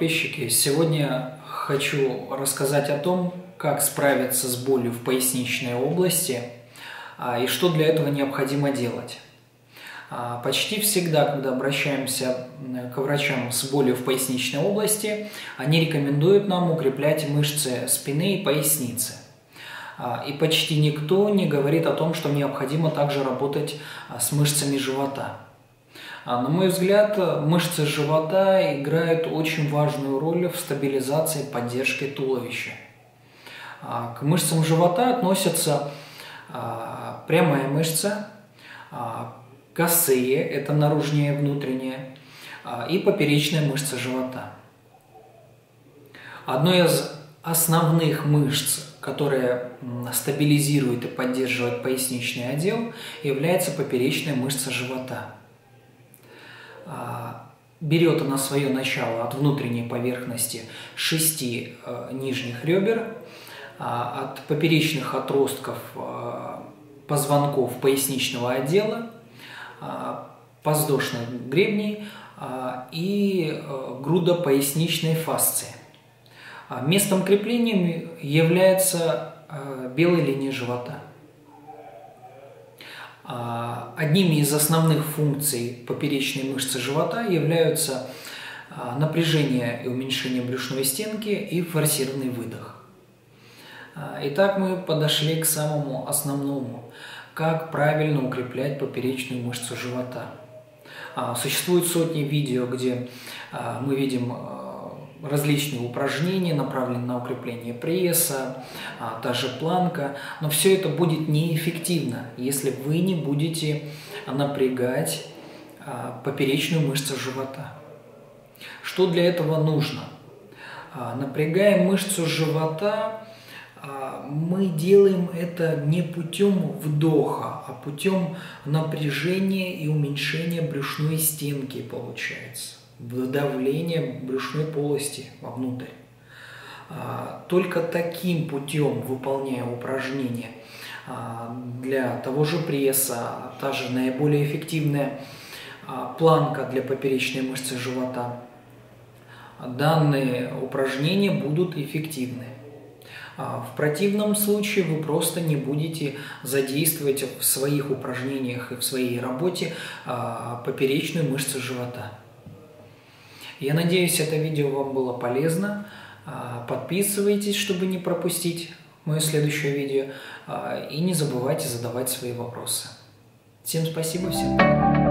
подписчики! Сегодня хочу рассказать о том, как справиться с болью в поясничной области и что для этого необходимо делать. Почти всегда, когда обращаемся к врачам с болью в поясничной области, они рекомендуют нам укреплять мышцы спины и поясницы. И почти никто не говорит о том, что необходимо также работать с мышцами живота. На мой взгляд, мышцы живота играют очень важную роль в стабилизации и поддержке туловища. К мышцам живота относятся прямая мышца, косые, это наружные и внутренние, и поперечная мышца живота. Одной из основных мышц, которая стабилизирует и поддерживает поясничный отдел, является поперечная мышца живота. Берет она свое начало от внутренней поверхности 6 нижних ребер, от поперечных отростков позвонков поясничного отдела, подвздошных гребней и грудопоясничной фасции. Местом крепления является белая линия живота. Одними из основных функций поперечной мышцы живота являются напряжение и уменьшение брюшной стенки и форсированный выдох. Итак, мы подошли к самому основному. Как правильно укреплять поперечную мышцу живота? Существуют сотни видео, где мы видим различные упражнения, направленные на укрепление пресса, та же планка, но все это будет неэффективно, если вы не будете напрягать поперечную мышцу живота. Что для этого нужно? Напрягая мышцу живота, мы делаем это не путем вдоха, а путем напряжения и уменьшения брюшной стенки, получается. Давление брюшной полости вовнутрь. Только таким путем, выполняя упражнения для того же пресса, та же наиболее эффективная планка для поперечной мышцы живота, данные упражнения будут эффективны. В противном случае вы просто не будете задействовать в своих упражнениях и в своей работе поперечную мышцу живота. Я надеюсь, это видео вам было полезно. Подписывайтесь, чтобы не пропустить мое следующее видео. И не забывайте задавать свои вопросы. Всем спасибо, всем пока.